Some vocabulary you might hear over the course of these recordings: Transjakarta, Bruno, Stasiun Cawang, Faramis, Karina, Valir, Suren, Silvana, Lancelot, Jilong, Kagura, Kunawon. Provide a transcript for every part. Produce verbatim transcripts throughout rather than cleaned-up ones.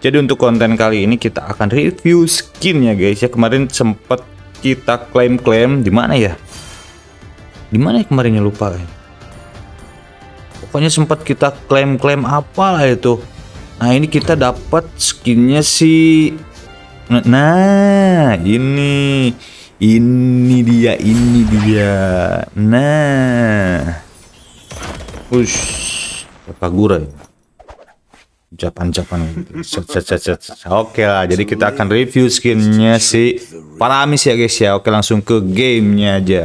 Jadi untuk konten kali ini kita akan review skinnya guys ya. Kemarin sempet kita klaim-klaim di mana ya? Di mana ya kemarinnya lupa ya. Pokoknya sempat kita klaim-klaim apalah itu. Nah, ini kita dapat skinnya si nah, ini ini dia ini dia. Nah. Ush, Kagura ya. Japan-Japan gitu. Oke lah, jadi kita akan review skinnya si Faramis ya guys ya. Oke, langsung ke gamenya aja.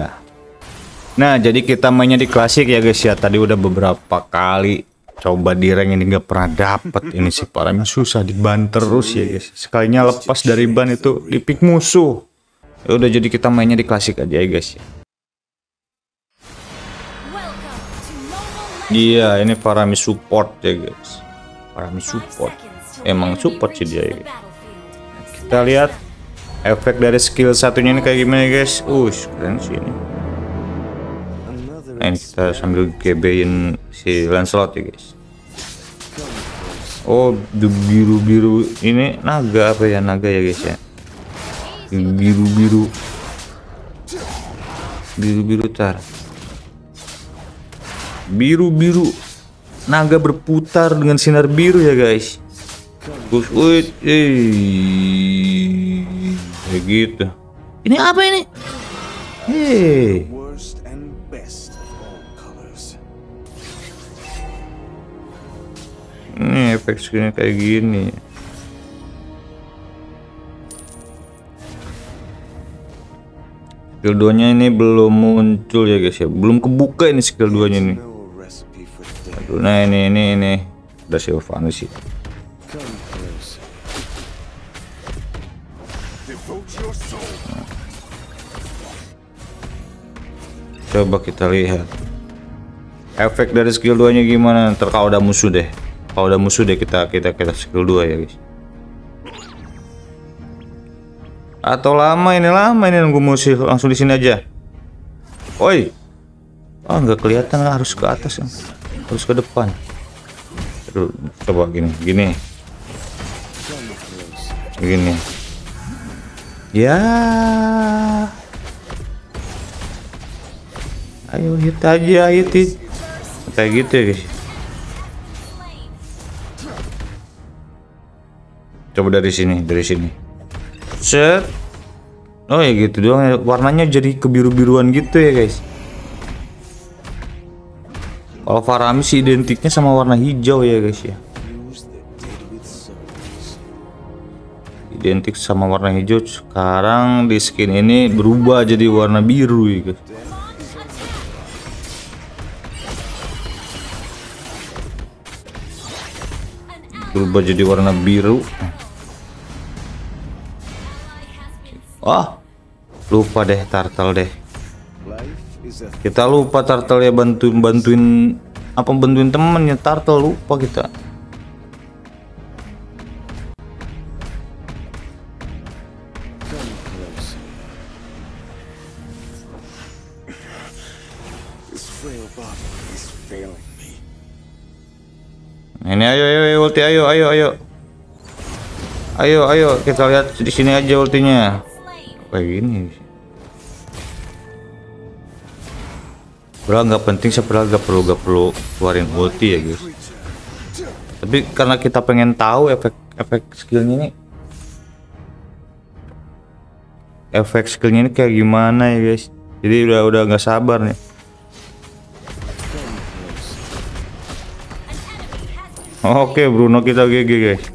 Nah, jadi kita mainnya di klasik ya guys ya. Tadi udah beberapa kali coba di rank ini nggak pernah dapet. Ini si Faramis susah diban terus ya guys. Sekalinya lepas dari ban itu di pick musuh. Ya udah, jadi kita mainnya di klasik aja ya guys ya. Iya, ini Faramis support ya guys. Faramis support, emang support sih dia ya. Kita lihat efek dari skill satunya ini kayak gimana ya guys. Ush, keren sih ini. Nah, ini kita sambil G B-in si Lancelot ya guys. Oh, biru-biru ini naga apa ya, naga ya guys ya. Biru-biru, biru-biru tar, biru-biru naga berputar dengan sinar biru ya guys. Push it, kayak gitu. Ini apa ini? Hey. Ini efek skinnya kayak gini. Skill dua nya ini belum muncul ya guys ya. Belum kebuka ini skill dua nya ini. Aduh, nah ini ini ini udah Silvana sih. Nah. Coba kita lihat efek dari skill dua nya gimana. Ntar kalau ada musuh deh, kalau ada musuh deh kita kita kita skill dua ya guys. Atau lama ini lama ini nunggu musuh, langsung di sini aja. Oi, ah oh, nggak kelihatan, harus ke atas ya. Terus ke depan. Aduh, coba gini, gini, gini. Ya, ayo hit aja, hit, hit. Kayak gitu ya guys. Coba dari sini, dari sini. Set. Oh ya gitu doang. Warnanya jadi kebiru-biruan gitu ya guys. Kalau Faramis identiknya sama warna hijau ya guys ya. Identik sama warna hijau. Sekarang di skin ini berubah jadi warna biru ya guys. Berubah jadi warna biru. Oh, lupa deh turtle deh. Kita lupa turtle ya, bantuin bantuin apa bantuin temennya turtle, lupa kita. Ini ayo ayo ayo ulti, ayo ayo ayo. Ayo ayo kita lihat di sini aja ultinya. Kayak gini. Padahal nggak penting, sebenarnya nggak perlu nggak perlu keluarin ulti ya guys. Tapi karena kita pengen tahu efek efek skillnya nih, efek skillnya ini kayak gimana ya guys. Jadi udah udah nggak sabar nih. Oke, Bruno kita G G guys.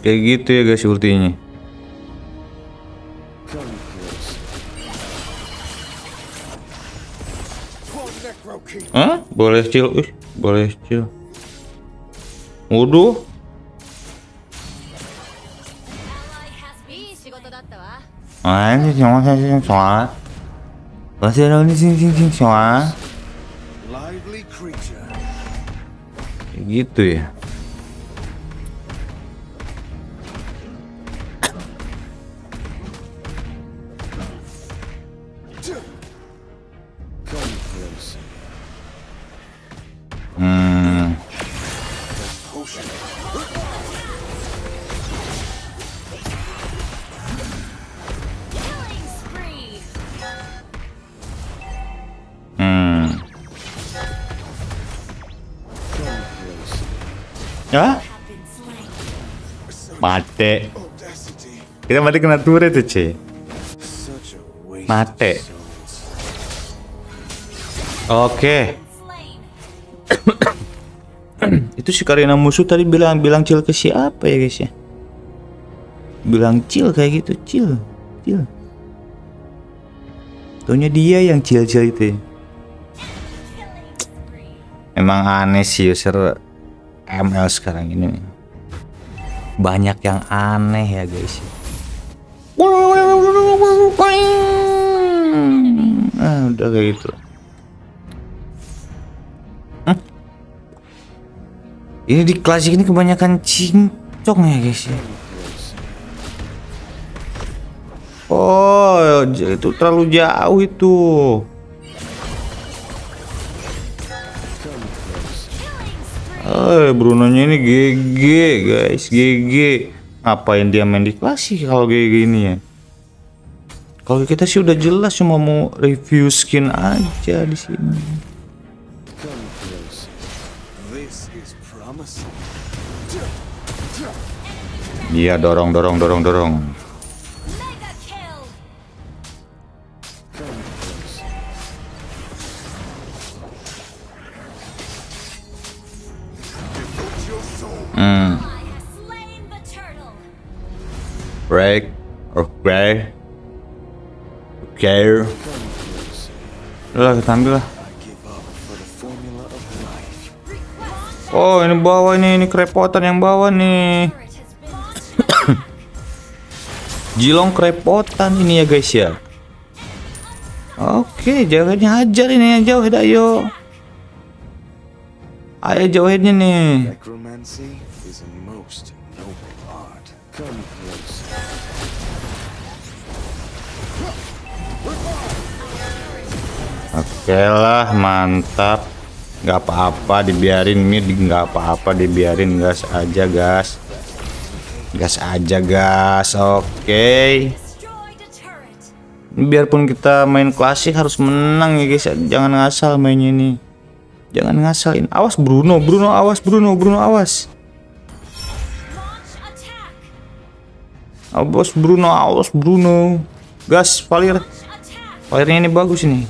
Kayak gitu ya guys ultinya. Hah? Boleh chill, uh, boleh chill. Waduh. Ah, ini cuma sih cuma. Pasti ada ini sih sih cuma. Gitu ya. Hah? Mate. Kita mati kena turret tuh, C. Mate. Oke. Itu si Karina musuh tadi bilang-bilang chill ke siapa ya, guys ya? Bilang chill kayak gitu, chill. Chill. Taunya dia yang chill-chill itu. Ya. Emang aneh sih user M L sekarang ini. Banyak yang aneh ya guys. Ah, udah kayak gitu. Hah? Ini di klasik ini kebanyakan cincong ya guys ya. Oh, itu terlalu jauh itu. Eh, Brunonya ini G G guys, G G. Ngapain dia main di klasik kalau G G ini ya? Kalau kita sih udah jelas cuma mau review skin aja di sini. Iya, dorong, dorong, dorong, dorong. Hmm. Break, okay, okay. Udah, kita ambil lah. Oh, ini bawah nih, ini kerepotan yang bawah nih. Jilong kerepotan ini ya guys ya. Oke, okay, jauhnya hajar ini ya, jauh dah yo. Ayo jauhnya nih. Oke lah, mantap. Gak apa-apa dibiarin mid, gak apa-apa dibiarin, gas aja gas. Gas aja gas. Oke. Biarpun kita main klasik harus menang ya guys. Jangan ngasal mainnya nih. Jangan ngasalin. Awas Bruno, Bruno awas, Bruno, Bruno awas. Awas Bruno, awas Bruno. Gas, valir. Valirnya ini bagus ini.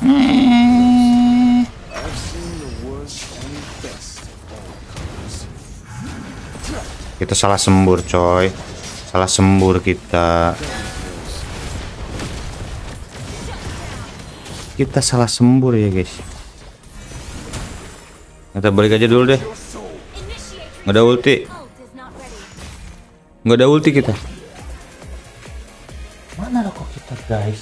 Hmm. Kita salah sembur coy. Salah sembur kita. Kita salah sembur ya guys. Kita balik aja dulu deh. Nggak ada ulti. Nggak ada ulti kita. Mana lah kok kita guys?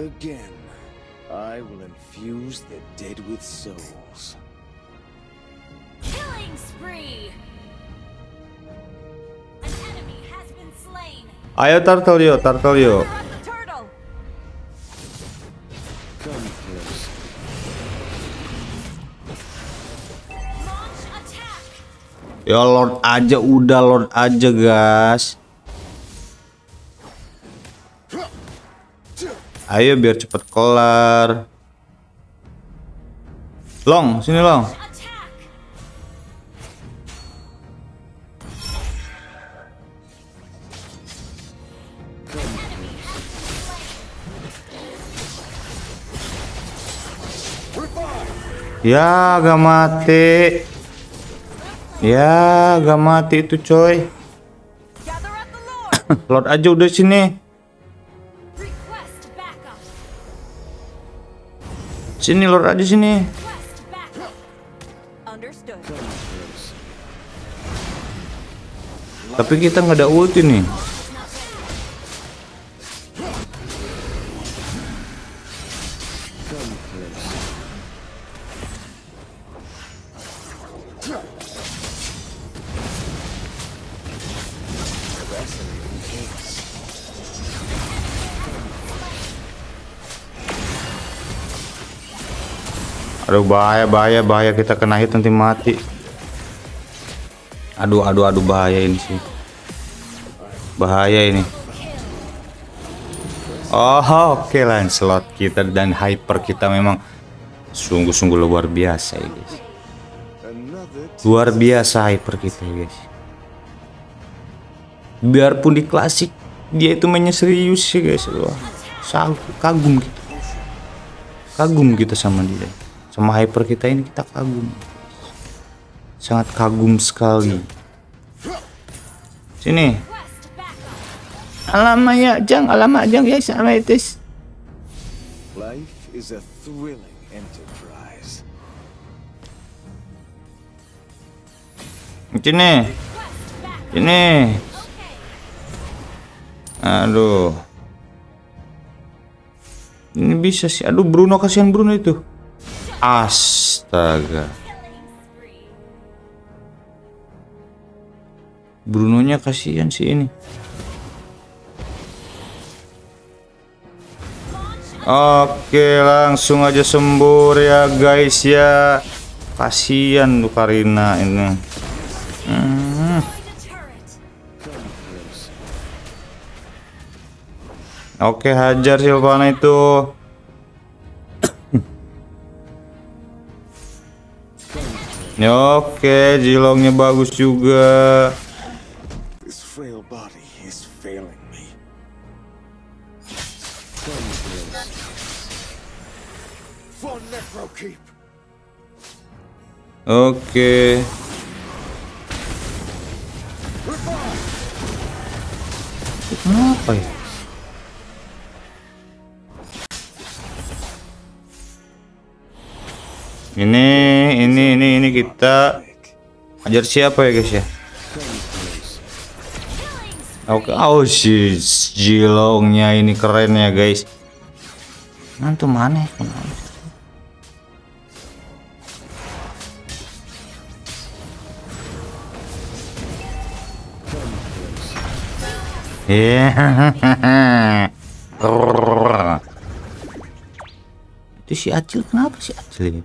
Again, I will infuse the dead with souls. Killing spree. An enemy has been slain. Ayo turtle yo, turtle yo. Ya Lord aja, udah Lord aja guys. Ayo biar cepet kelar. Long, sini Long. Ya, gak mati. Ya, gak mati itu coy. Lord aja udah sini. Sini Lord aja sini. Tapi kita nggak ada ulti nih. Aduh, bahaya, bahaya, bahaya. Kita kena hit nanti mati. Aduh, aduh, aduh, bahaya ini sih. Bahaya ini. Oh, oke okay, Lancelot kita dan Hyper kita memang sungguh-sungguh luar biasa ya guys. Luar biasa Hyper kita ya guys. Biarpun di klasik dia itu mainnya serius ya guys. Wah, kagum kita. Kagum kita sama dia. Sama Hyper kita ini kita kagum. Sangat kagum sekali. Sini. Alamak ya, Jang, alamak Jang ya, sama itu. Life is a thrilling enterprise. Sini. Sini. Aduh. Ini bisa sih. Aduh, Bruno, kasihan Bruno itu. Astaga. Brunonya kasihan sih ini. Oke, langsung aja sembur ya guys ya. Kasihan tuh Karina ini. Hmm. Oke, hajar Silvana itu. Oke, Jilongnya bagus juga. This frail body is failing me. Oke. Kenapa ya? Ini, ini, ini, ini kita ajar siapa ya guys ya? Oke, oh si Jilongnya ini keren ya guys. Antum mana? Itu si Acil, kenapa si Acil ini?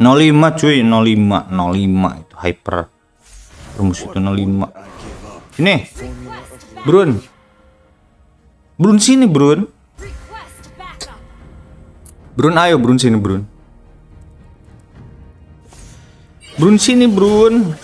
nol lima cuy, nol lima, nol lima itu Hyper. Rumus itu nol lima. Sini. Brun. Brun sini, Brun. Brun ayo, Brun sini, Brun. Brun sini, Brun.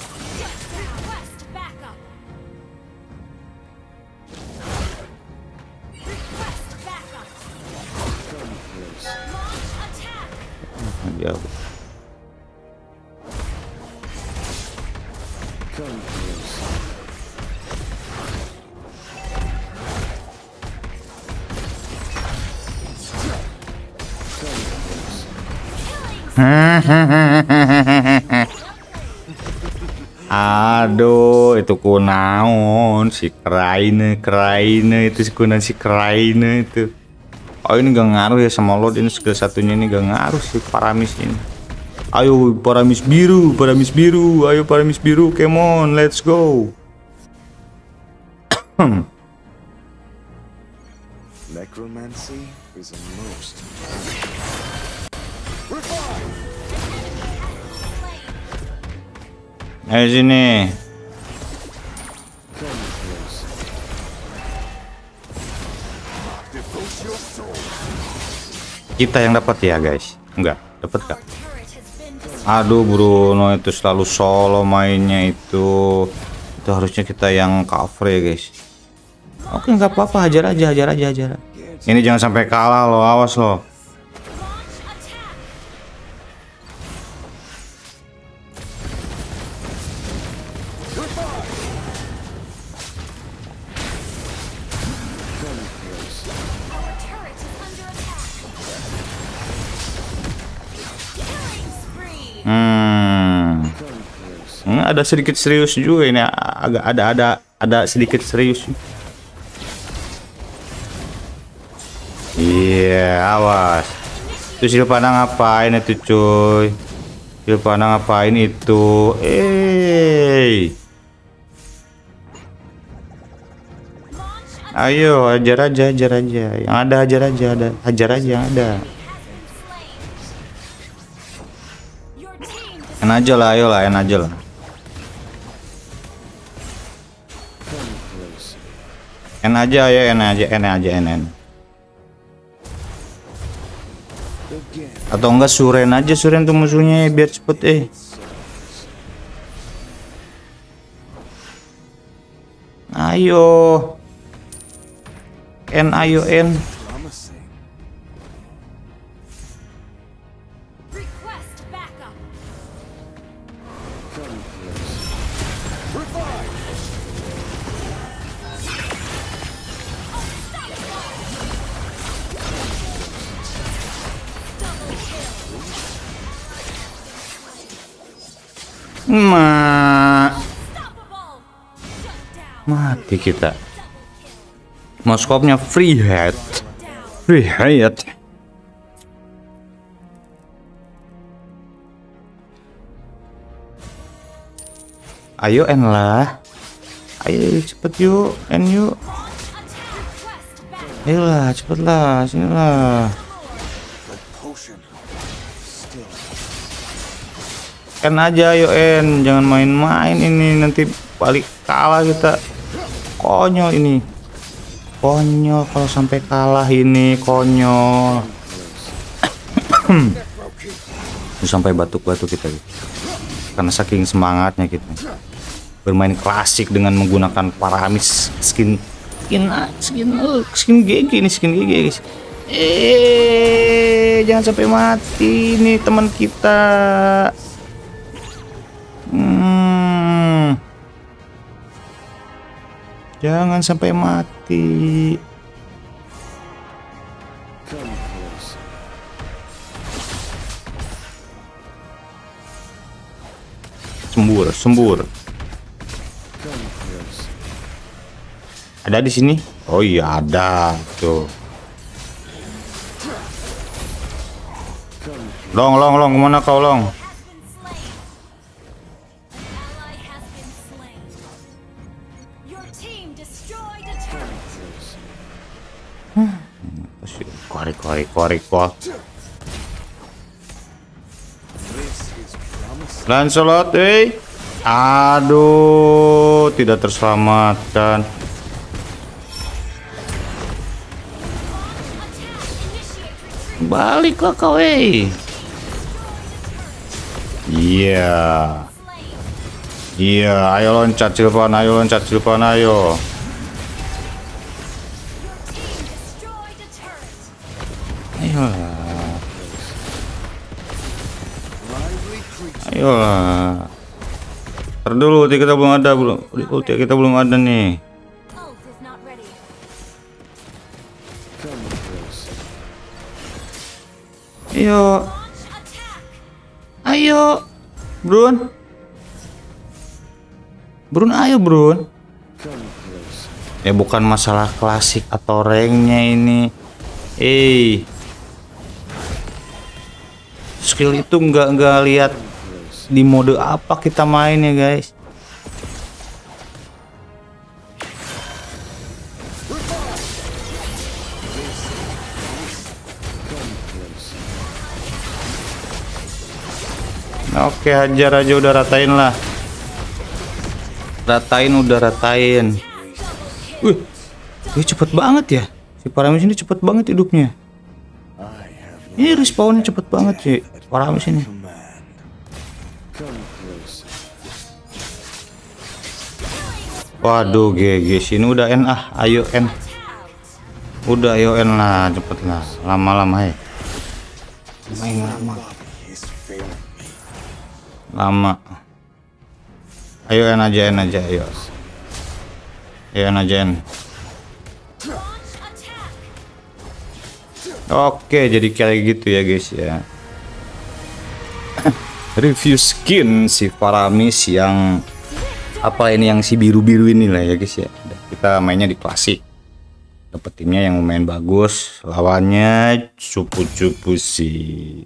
Aduh, itu Kunawon si Karina, Karina itu si Kunawon si Karina itu. Oh, ini gak ngaruh ya sama Lord ini, segala satunya ini gak ngaruh si Faramis ini. Ayo Faramis biru, Faramis biru, ayo Faramis biru, come on, let's go. Necromancy is a most. Ayo sini. Kita yang dapat ya guys. Enggak, dapat gak? Aduh, Bruno itu selalu solo mainnya itu. Itu harusnya kita yang cover ya guys. Oke, nggak apa-apa, hajar aja, hajar aja, hajar. Ini jangan sampai kalah loh, awas loh. Hmm. hmm, ada sedikit serius juga ini, agak ada ada ada sedikit serius. Iya, yeah, awas. Itu Silvana ngapain itu cuy? Silvana ngapain itu? Eh. Ayo, hajar aja, hajar aja. Yang ada hajar aja, ada hajar aja yang ada. En aja lah, ayo lah, en aja lah. N aja ya, N aja, N aja, N, N. Atau enggak Suren aja, Suren tuh musuhnya biar cepet eh. Ayo. N ayo N. Ma... mati kita. Moskopnya free head, free head. Ayo en lah, ayo cepet yuk, en yuk. Ayolah cepet lah, sini lah. En aja yo En, jangan main-main ini, nanti balik kalah kita. Konyol ini, konyol kalau sampai kalah ini, konyol. Sampai batuk-batuk kita gitu. Karena saking semangatnya kita bermain klasik dengan menggunakan Faramis skin skin skin skin G G ini, skin G G guys. Eh jangan sampai mati nih teman kita. Hmm. Jangan sampai mati. Sembur, sembur. Ada di sini? Oh iya ada tuh. Long, long, long, kemana kau long? Korek korek korek korek Lancelot, eh aduh tidak terselamatkan. Baliklah kau eh. Iya iya ayo loncat Silvana, ayo loncat Silvana, ayo. Ayolah. Ntar dulu, ulti kita belum ada, belum ulti kita belum ada nih. Ayo. Ayo. Bruno. Bruno ayo Bruno. Ya bukan masalah klasik atau ranknya ini. Eh. Skill itu nggak nggak lihat di mode apa kita main ya guys. Oke hajar aja, udah ratain lah, ratain udah ratain. Wih, wih cepet banget ya si Faramis ini, cepet banget hidupnya. Ini respawnnya cepet banget sih Faramis ini. Waduh G G sini udah N ah, ayo N. Udah ayo N lah, cepet lah. Lama-lama ya. Main lama. Lama. Ayo N aja, N aja, ayo. Ayo N aja N. Oke, jadi kayak gitu ya guys ya. Review skin si Faramis yang apa ini, yang si biru-biru ini lah ya guys ya. Kita mainnya di klasik, dapet timnya yang lumayan bagus, lawannya cupu-cupu sih,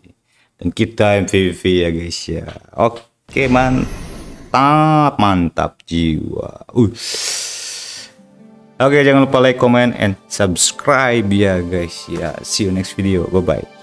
dan kita M V P ya guys ya. Oke mantap, mantap jiwa. uh. Oke jangan lupa like, comment, and subscribe ya guys ya. See you next video, bye bye.